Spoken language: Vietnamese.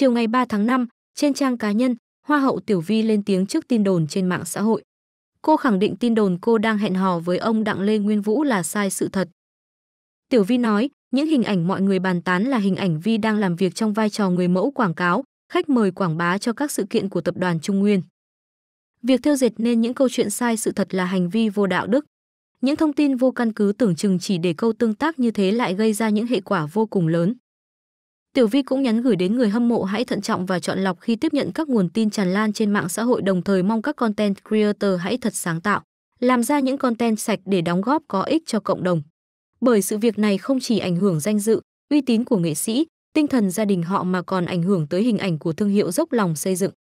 Chiều ngày 3 tháng 5, trên trang cá nhân, Hoa hậu Tiểu Vy lên tiếng trước tin đồn trên mạng xã hội. Cô khẳng định tin đồn cô đang hẹn hò với ông Đặng Lê Nguyên Vũ là sai sự thật. Tiểu Vy nói, những hình ảnh mọi người bàn tán là hình ảnh Vy đang làm việc trong vai trò người mẫu quảng cáo, khách mời quảng bá cho các sự kiện của tập đoàn Trung Nguyên. Việc thêu dệt nên những câu chuyện sai sự thật là hành vi vô đạo đức. Những thông tin vô căn cứ tưởng chừng chỉ để câu tương tác như thế lại gây ra những hệ quả vô cùng lớn. Tiểu Vy cũng nhắn gửi đến người hâm mộ hãy thận trọng và chọn lọc khi tiếp nhận các nguồn tin tràn lan trên mạng xã hội, đồng thời mong các content creator hãy thật sáng tạo, làm ra những content sạch để đóng góp có ích cho cộng đồng. Bởi sự việc này không chỉ ảnh hưởng danh dự, uy tín của nghệ sĩ, tinh thần gia đình họ mà còn ảnh hưởng tới hình ảnh của thương hiệu dốc lòng xây dựng.